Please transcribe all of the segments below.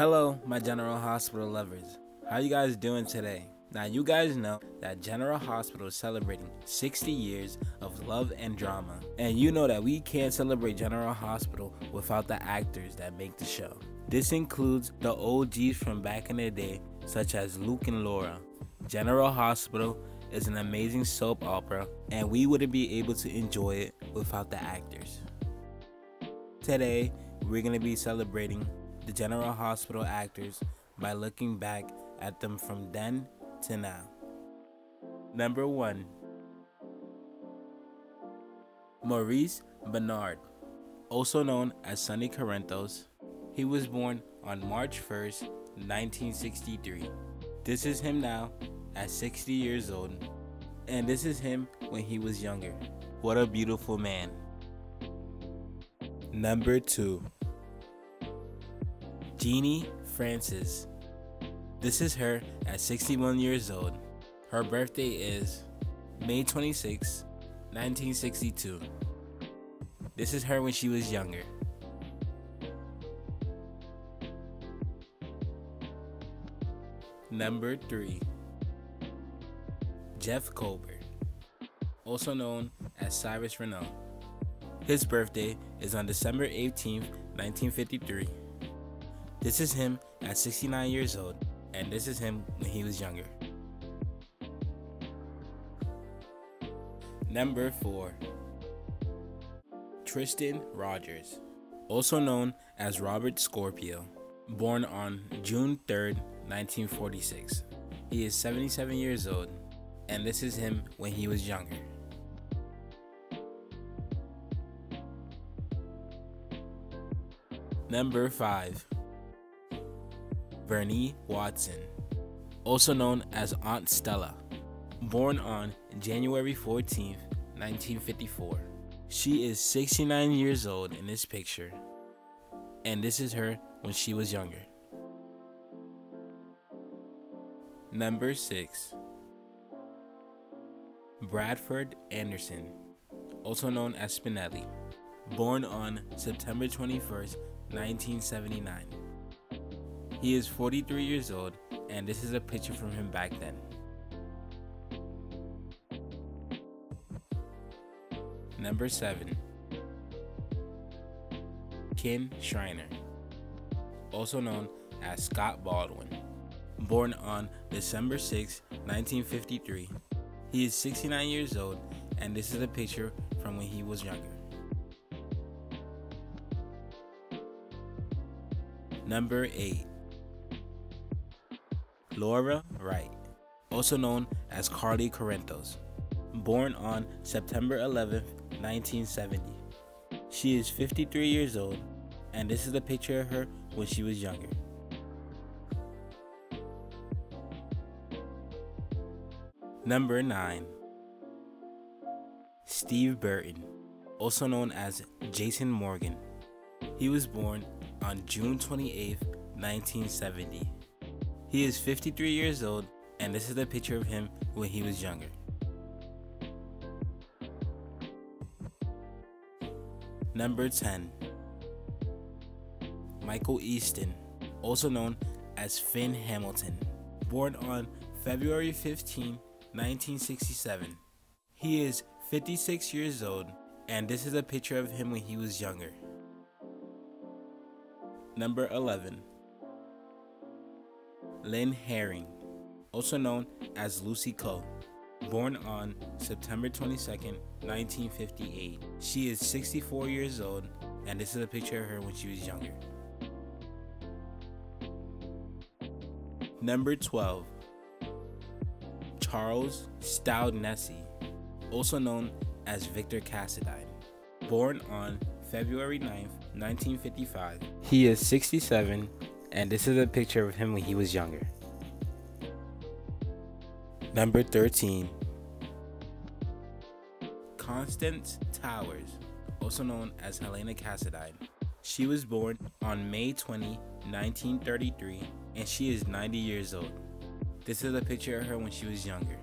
Hello, my General Hospital lovers. How you guys doing today? Now you guys know that General Hospital is celebrating 60 years of love and drama. And you know that we can't celebrate General Hospital without the actors that make the show. This includes the OGs from back in the day, such as Luke and Laura. General Hospital is an amazing soap opera, and we wouldn't be able to enjoy it without the actors. Today, we're going to be celebrating the General Hospital actors by looking back at them from then to now. Number 1. Maurice Benard, also known as Sonny Correntos. He was born on March 1st, 1963. This is him now at 60 years old, and this is him when he was younger. What a beautiful man. Number 2. Jeannie Francis. This is her at 61 years old. Her birthday is May 26, 1962. This is her when she was younger. Number 3. Jeff Colbert, also known as Cyrus Renault. His birthday is on December 18, 1953. This is him at 69 years old, and this is him when he was younger. Number 4. Tristan Rogers, also known as Robert Scorpio, born on June 3, 1946. He is 77 years old, and this is him when he was younger. Number 5. Bernie Watson, also known as Aunt Stella, born on January 14, 1954. She is 69 years old in this picture, and this is her when she was younger. Number 6. Bradford Anderson, also known as Spinelli, born on September 21, 1979. He is 43 years old, and this is a picture from him back then. Number 7. Kin Shriner, also known as Scott Baldwin, born on December 6, 1953. He is 69 years old, and this is a picture from when he was younger. Number 8. Laura Wright, also known as Carly Correntos, born on September 11, 1970. She is 53 years old, and this is a picture of her when she was younger. Number 9. Steve Burton, also known as Jason Morgan. He was born on June 28, 1970. He is 53 years old, and this is a picture of him when he was younger. Number 10. Michael Easton, also known as Finn Hamilton, born on February 15, 1967. He is 56 years old, and this is a picture of him when he was younger. Number 11. Lynn Herring, also known as Lucy Coe, born on September 22, 1958. She is 64 years old, and this is a picture of her when she was younger. Number 12. Charles Stoudnessy, also known as Victor Cassadine, born on February 9, 1955. He is 67. And this is a picture of him when he was younger. Number 13. Constance Towers, also known as Helena Cassadine. She was born on May 20, 1933, and she is 90 years old. This is a picture of her when she was younger.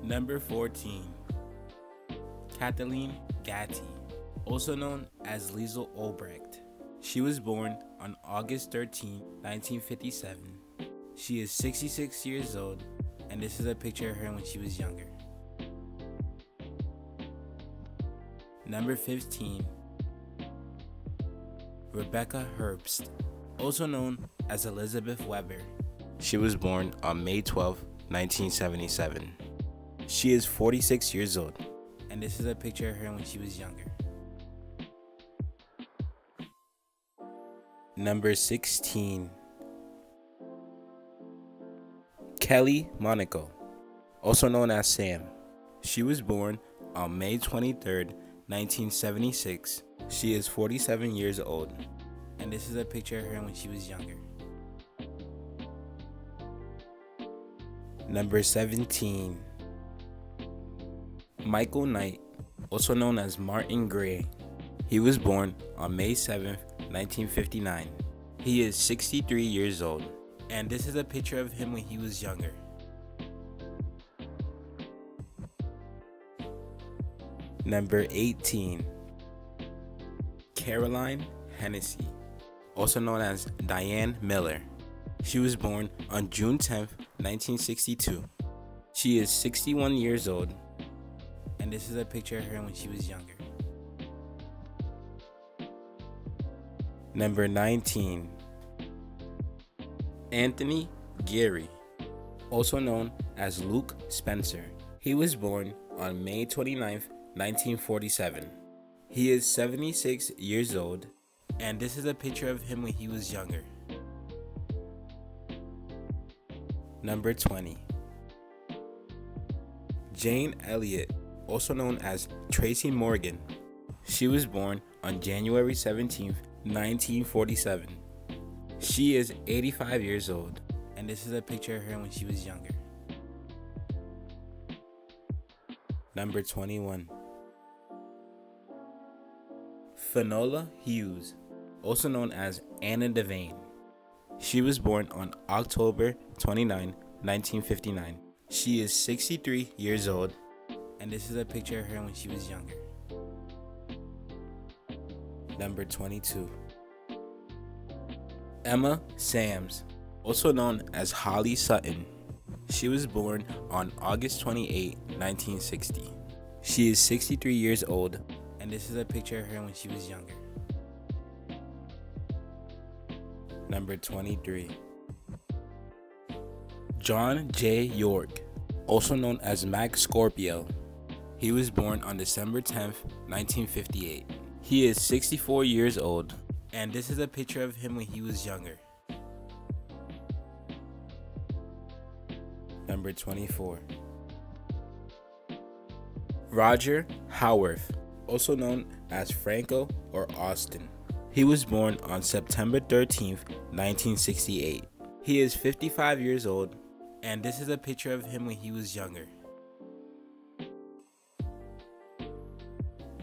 Number 14. Kathleen Gatti, also known as Liesl Olbrecht. She was born on August 13, 1957. She is 66 years old, and this is a picture of her when she was younger. Number 15. Rebecca Herbst, also known as Elizabeth Weber. She was born on May 12, 1977. She is 46 years old, and this is a picture of her when she was younger. Number 16. Kelly Monaco, also known as Sam. She was born on May 23, 1976. She is 47 years old, and this is a picture of her when she was younger. Number 17. Michael Knight, also known as Martin Gray. He was born on May 7, 1959. He is 63 years old, and this is a picture of him when he was younger. Number 18. Caroline Hennessy, also known as Diane Miller. She was born on June 10, 1962. She is 61 years old, and this is a picture of her when she was younger. Number 19. Anthony Geary, also known as Luke Spencer. He was born on May 29, 1947. He is 76 years old, and this is a picture of him when he was younger. Number 20. Jane Elliott, also known as Tracy Morgan. She was born on January 17, 1947. She is 85 years old, and this is a picture of her when she was younger. Number 21. Finola Hughes, also known as Anna Devane. She was born on October 29, 1959. She is 63 years old, and this is a picture of her when she was younger. Number 22. Emma Sams, also known as Holly Sutton. She was born on August 28, 1960. She is 63 years old, and this is a picture of her when she was younger. Number 23. John J. York, also known as Mac Scorpio. He was born on December 10, 1958. He is 64 years old, and this is a picture of him when he was younger. Number 24. Roger Howarth, also known as Franco or Austin. He was born on September 13, 1968. He is 55 years old, and this is a picture of him when he was younger.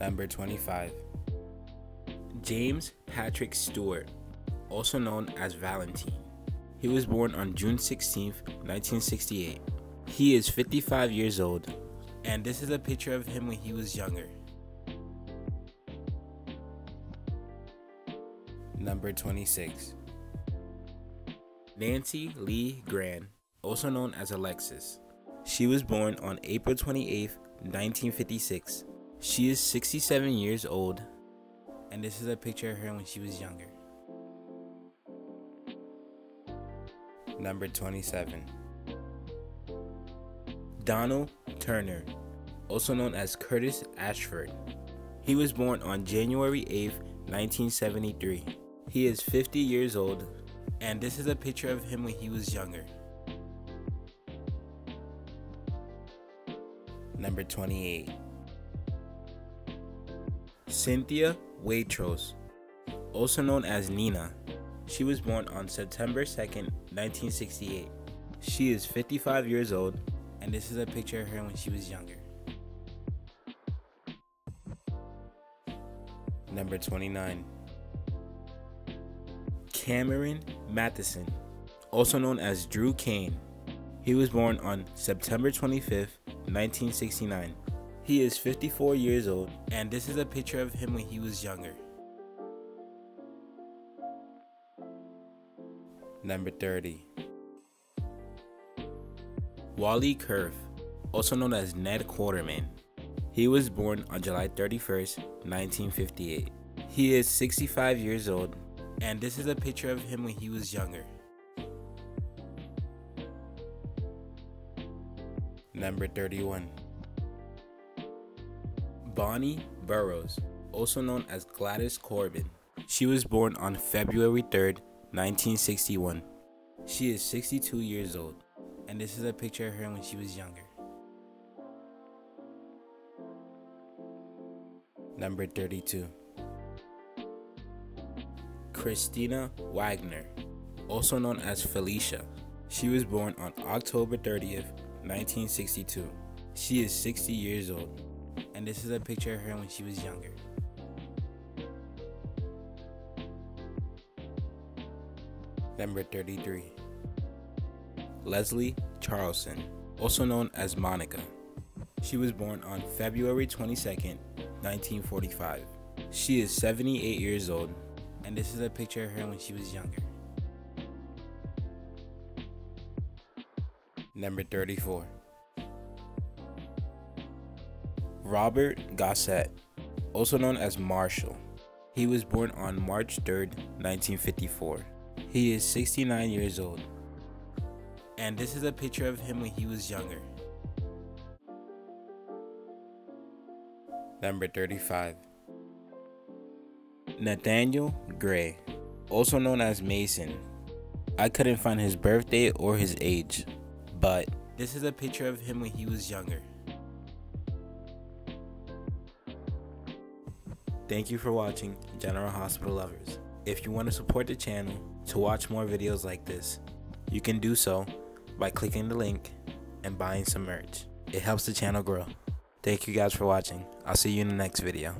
Number 25. James Patrick Stewart, also known as Valentine. He was born on June 16, 1968. He is 55 years old, and this is a picture of him when he was younger. Number 26. Nancy Lee Grant, also known as Alexis. She was born on April 28, 1956. She is 67 years old, and this is a picture of her when she was younger. Number 27. Donald Turner, also known as Curtis Ashford. He was born on January 8, 1973. He is 50 years old, and this is a picture of him when he was younger. Number 28. Cynthia Watros, also known as Nina. She was born on September 2nd, 1968. She is 55 years old, and this is a picture of her when she was younger. Number 29. Cameron Mathison, also known as Drew Kane. He was born on September 25th, 1969. He is 54 years old, and this is a picture of him when he was younger. Number 30. Wally Kurf, also known as Ned Quarterman. He was born on July 31st, 1958. He is 65 years old, and this is a picture of him when he was younger. Number 31. Bonnie Burroughs, also known as Gladys Corbin. She was born on February 3rd, 1961. She is 62 years old, and this is a picture of her when she was younger. Number 32. Christina Wagner, also known as Felicia. She was born on October 30th, 1962. She is 60 years old, and this is a picture of her when she was younger. Number 33. Leslie Charlson, also known as Monica. She was born on February 22nd, 1945. She is 78 years old, and this is a picture of her when she was younger. Number 34. Robert Gossett, also known as Marshall. He was born on March 3rd, 1954. He is 69 years old, and this is a picture of him when he was younger. Number 35. Nathaniel Gray, also known as Mason. I couldn't find his birthday or his age, but this is a picture of him when he was younger. Thank you for watching, General Hospital lovers. If you want to support the channel to watch more videos like this, you can do so by clicking the link and buying some merch. It helps the channel grow. Thank you guys for watching. I'll see you in the next video.